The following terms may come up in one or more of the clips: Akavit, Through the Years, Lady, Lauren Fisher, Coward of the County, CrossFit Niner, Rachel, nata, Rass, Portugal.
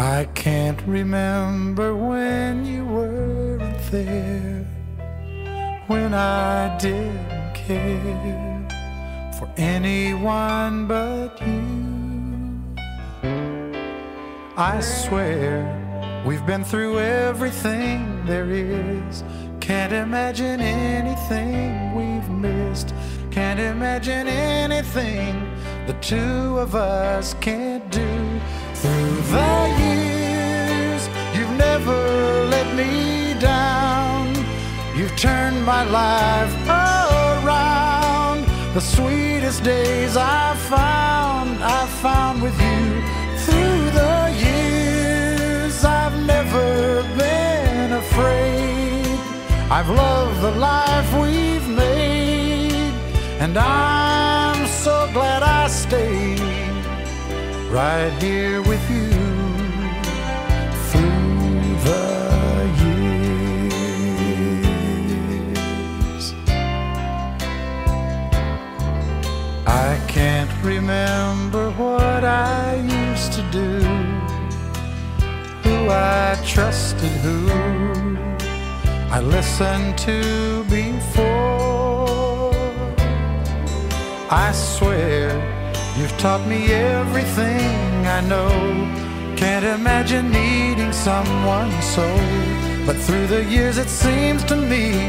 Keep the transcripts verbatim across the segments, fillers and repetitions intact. I can't remember when you weren't there, when I didn't care for anyone but you. I swear we've been through everything there is. Can't imagine anything we've missed. Can't imagine anything the two of us can't do. Through the years, you've never let me down. You've turned my life around. The sweetest days I found, I found with you. Through the years, I've never been afraid. I've loved the life we've made, and I'm so glad I stayed right here with you through the years. I can't remember what I used to do, who I trusted, who I listened to before. I swear you've taught me everything I know. Can't imagine needing someone so. But through the years it seems to me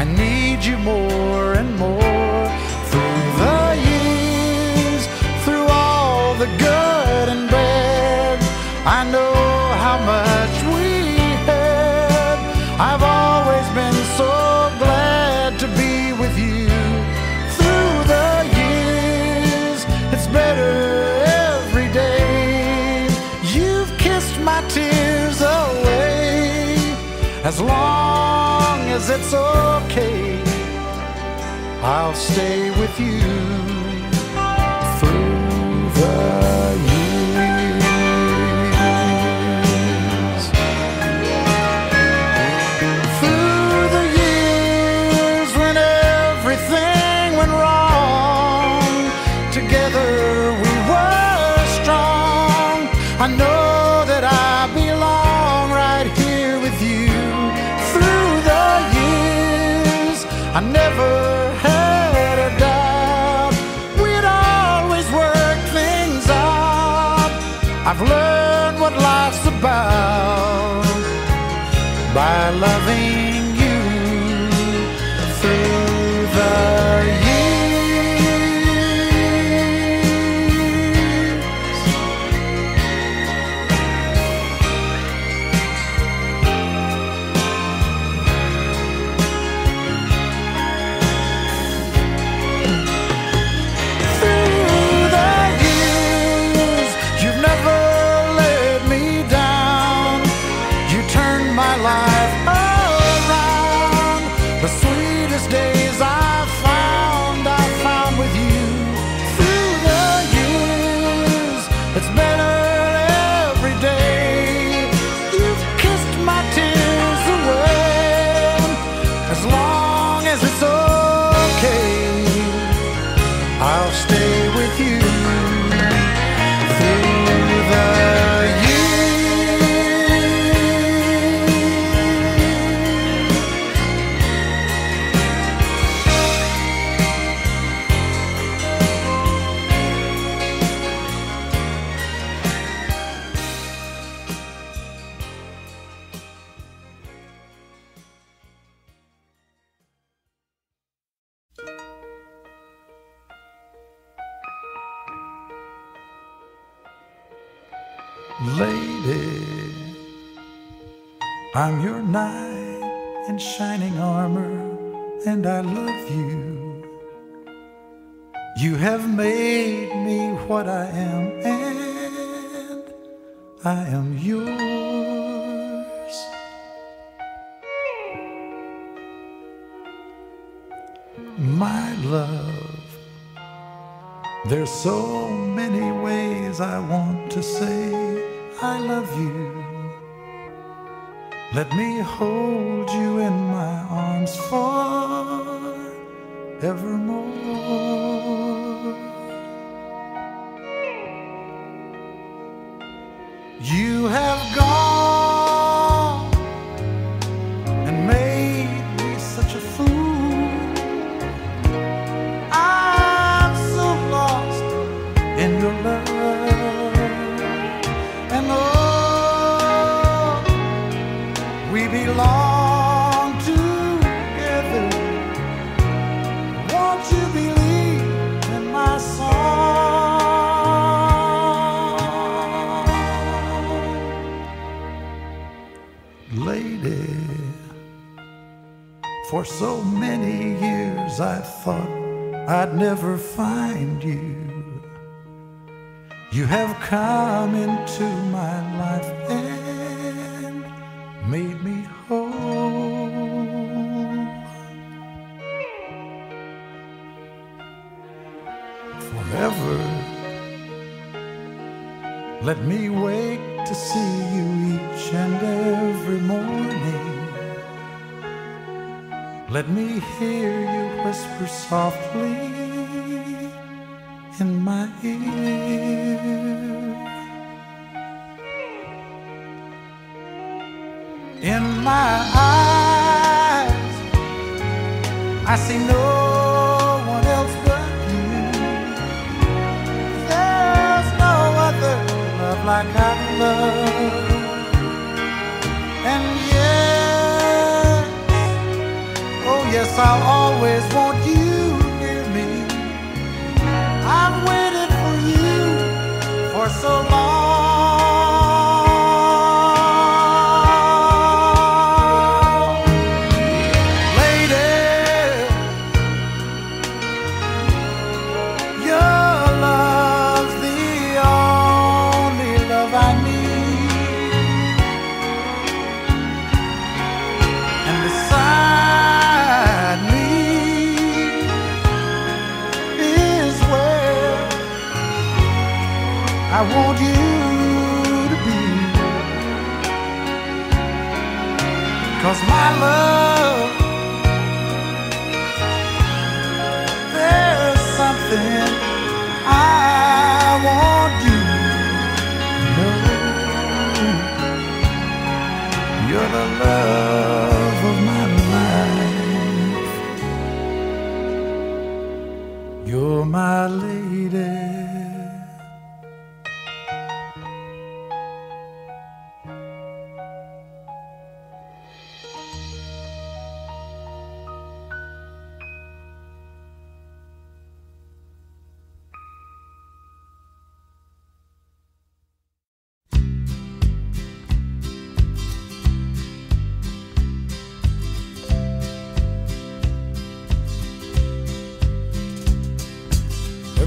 I need you more and more. Through the years, through all the good and bad, I know how much we had. I've always been so glad to be with you. Better every day. You've kissed my tears away. As long as it's okay, I'll stay with you through the years. I know that I belong right here with you. Through the years, I never had a doubt. We'd always work things out. I've learned what life's about by loving you through the years. Lady, I'm your knight in shining armor, and I love you. You have made me what I am, and I am yours. My love, there's so many ways I want to say I love you. Let me hold you in my arms forevermore. You have gone and made me such a fool. I'm so lost in your love. And oh, we belong together. Won't you believe in my song? Lady, for so many years I thought I'd never find you. You have come into my life and made me whole. Forever, let me wake to see you each and every morning. Let me hear you whisper softly in my ear. In my eyes, I see no one else but you. There's no other love like I. And yes, oh yes, I'll always want you near me. I've waited for you for so long. Lady, your love's the only love I need. Beside me is where I want you to be, 'cause my love, there's something I want you to know. You're the love of my life. You're my lady.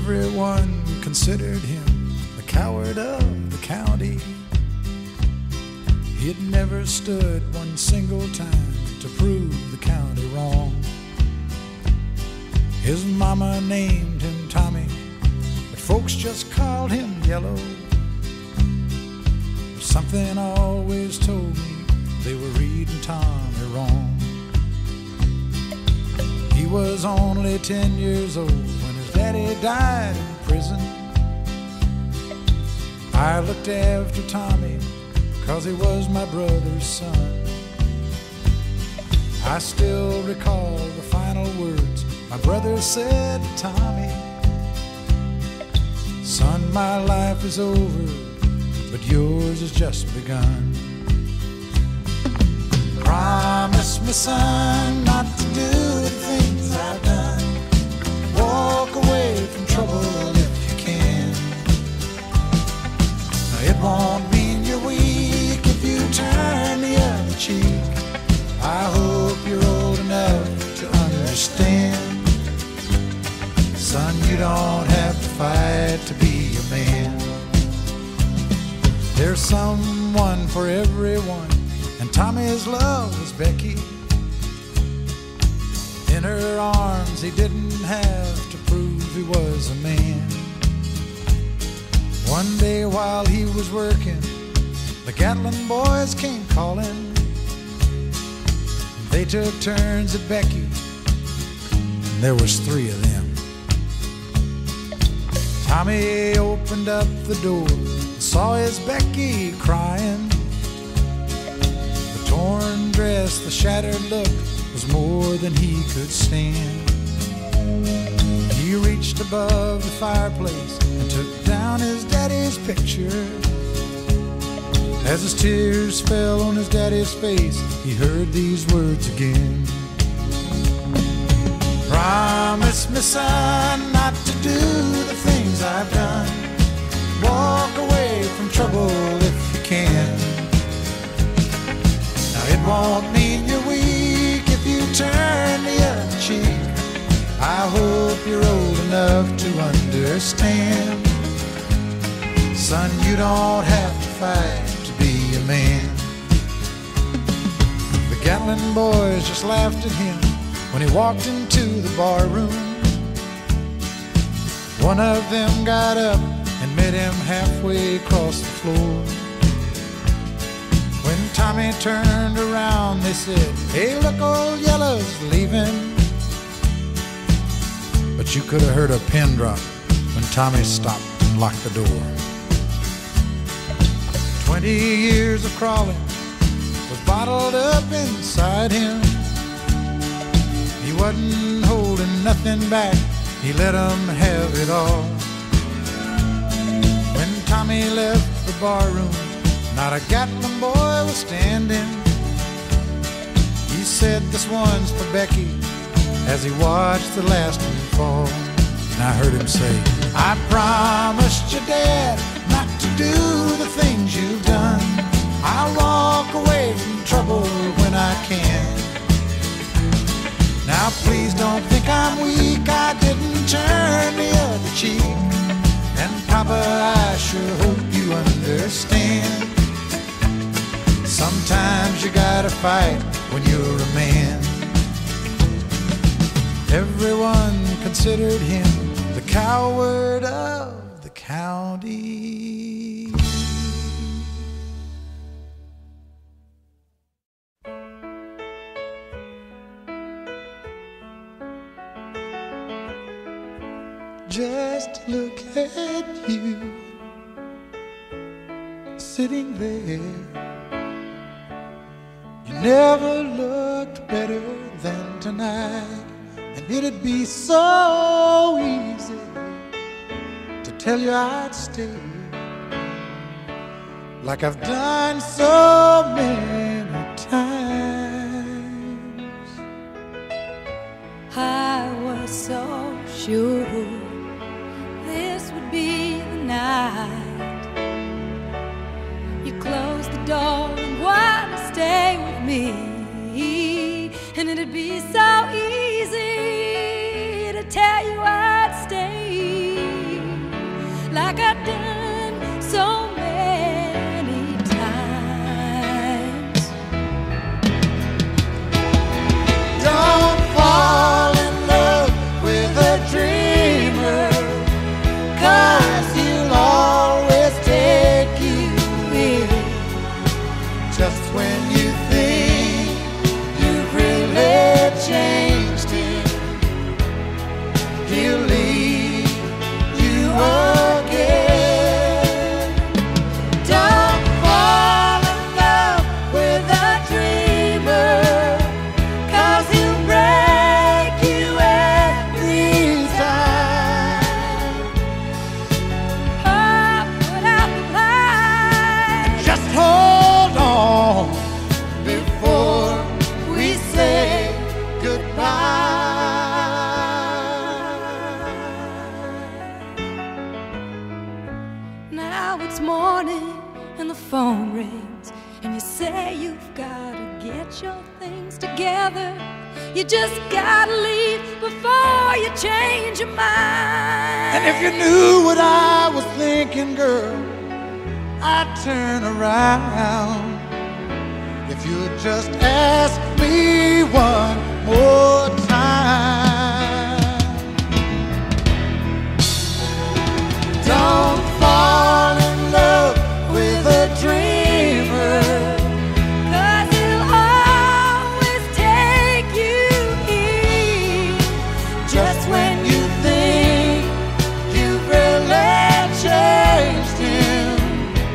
Everyone considered him the coward of the county. He had never stood one single time to prove the county wrong. His mama named him Tommy, but folks just called him Yellow. Something always told me they were reading Tommy wrong. He was only ten years old. Daddy died in prison. I looked after Tommy, 'cause he was my brother's son. I still recall the final words my brother said to Tommy. Son, my life is over, but yours has just begun. Promise me, son, not to do the things I've done. Walk away from trouble if you can. It won't mean you're weak if you turn the other cheek. I hope you're old enough to understand. Son, you don't have to fight to be a man. There's someone for everyone, and Tommy's love was Becky. In her arms, he didn't have to prove he was a man. One day while he was working, the Gatlin boys came calling. They took turns at Becky, and there was three of them. Tommy opened up the door and saw his Becky crying. The torn dress, the shattered look was more than he could stand. He reached above the fireplace and took down his daddy's picture. As his tears fell on his daddy's face, he heard these words again. Promise me, son, not to do the things I've done. Walk away from trouble if you can. Now it won't mean you're weak if you turn the other cheek. I hope you're old enough to understand. Son, you don't have to fight to be a man. The Gatlin boys just laughed at him when he walked into the bar room. One of them got up and met him halfway across the floor. When Tommy turned around, they said, hey, look, old Yellow's leaving. But you could have heard a pin drop when Tommy stopped and locked the door. Twenty years of crawling was bottled up inside him. He wasn't holding nothing back, he let them have it all. When Tommy left the bar room, not a Gatlin boy was standing. He said, this one's for Becky, as he watched the last one fall. And I heard him say, I promised your dad not to do the things you've done. I'll walk away from trouble when I can. Now please don't think I'm weak, I didn't turn the other cheek. And Papa, I sure hope you understand. Sometimes you gotta fight when you're a man. Everyone considered him the coward of the county. Just look at you, sitting there. You never looked better than tonight. And it'd be so easy to tell you I'd stay, like I've done so many times. I was so sure this would be the night you closed the door and wanted to stay with me. And it'd be so easy tell you I'd stay, like I've done so many times. Don't fall in love with a dreamer, 'cause he'll always take you in just when you think you've really changed him. He'll leave you again. Don't fall in love with a dreamer, 'cause he'll break you every time. Oh, put out the light. Just hold on before we say goodbye. It's morning and the phone rings, and you say you've gotta get your things together. You just gotta leave before you change your mind. And if you knew what I was thinking, girl, I'd turn around if you'd just ask me one more time. Don't fall in love with a dreamer, 'cause he'll always take you in just when you think you've really changed him.